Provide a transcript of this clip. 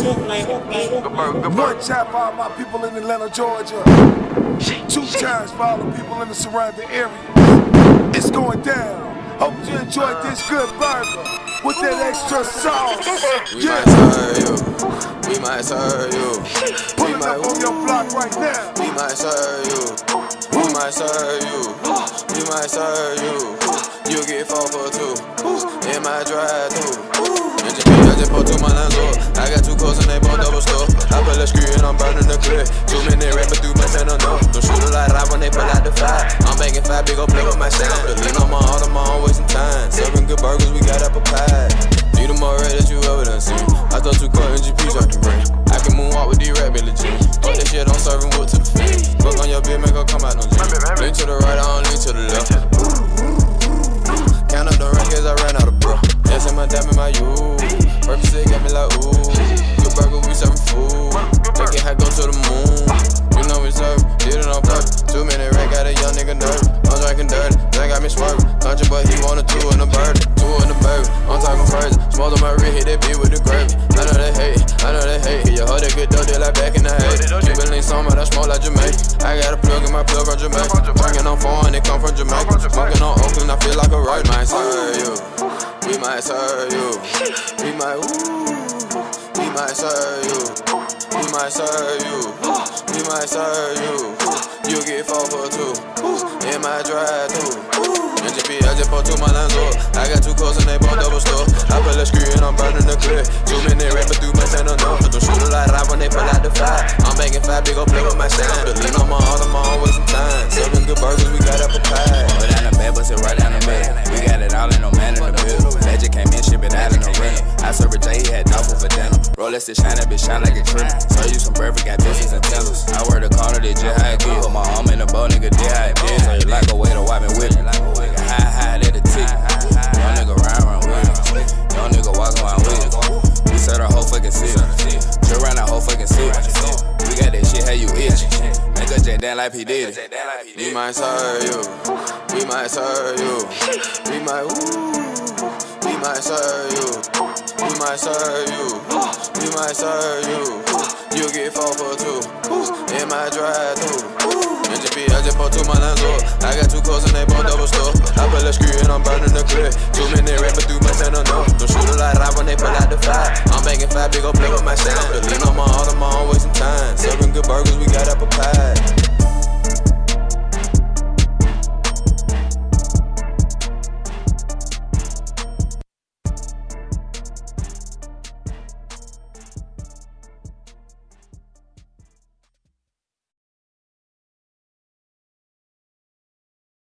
One time for all my people in Atlanta, Georgia. Two times for all the people in the surrounding area. It's going down. Hope you enjoyed this good burger with that extra sauce. We might serve you. We might serve you. We might up on your block right now. We might serve you. We might serve you. We might serve you. You get 4 for 2 in my drive-thru. I just put 2 my lines up. I got 2 coats and they both double stuff. I put a screw and I'm burning the clip. Too many rappers through my channel, no. Don't shoot a light right when they pull out the fire. I'm banging 5 big old play with my sound. Lean on my heart, I'm always in time. Serving good burgers, we got apple pie. Need them more red that you ever done seen. I thought 2 cuts and GPs out the brain. I can moonwalk with these rap Billie Jean. Fuck that shit, I'm serving wood to the feet. Fuck on your bitch, make her come out no jeans. Lean to the right, I don't lean to the left. Count up the records, I ran out of breath. That's in my dime and my youth. Purpose it got me like ooh. Good burger, we serving food. Take it high, go to the moon. You know we serve, did it on purpose. Too many racks, got a young nigga nervous. I'm drinking dirty, that got me swerving. Country, but he wanted 2 in the bird. 2 in the bird, I'm talking crazy. Smalls on my wrist, hit that beat with the gravy. I know they hate, I know they hate. You heard that good though, they like back in the hay. Cuban lean song, but I smoke like Jamaican. I got a plug in my plug on Jamaican. Drinking on foreign, it come from Jamaica. Smoking on Oakland, I feel like a right. We might serve you. We might serve you. We might ooh. We might serve you. We might serve you. We might serve you. You get 4 for 2 in my drive-thru. NGP, I just put 2 my lines up. I got 2 coats and they both double stuff. I put a screw and I'm burning the clip. Too many rappers through my channel, no. Don't shoot a light right when they pull out the fire. I'm banging 5 big ol' play with my sound. Lean on my heart, I'm always in time. Serving good burgers, we got apple pie. Go down the bed, but sit right down the middle. We got it all in no man in the middle. Magic came in, ship it out in the rental. I served a J, he had double for dinner. Rolex, it shine, that bitch shine like a criminal. Serve you some perfect, got bitches and tenders. I wear the corner, they just how it be. Put my arm in the bow, nigga, did how it be. So you like a way to wipe me with it. High, let it tick. Young nigga ride around with it. Young nigga walk around with it. We serve the whole fucking city. Drill around the whole fucking city. We got that shit, how you itchin'. Make a J down like he did it. We might serve you. We might serve you. We might ooh. We might serve you. We might serve you. We might serve you. You get 4 for 2 in my drive-thru. NGP, I just put 2 my lines up. I got 2 coats and they both double stuff. I put a screw and I'm burning the clip. Too many rappers through my channel, no. Don't shoot a light right when they pull out the fire. I'm making 5 big ol' play with my sound. Lean on my heart, I'm always in time. Serving good burgers, we got apple pie.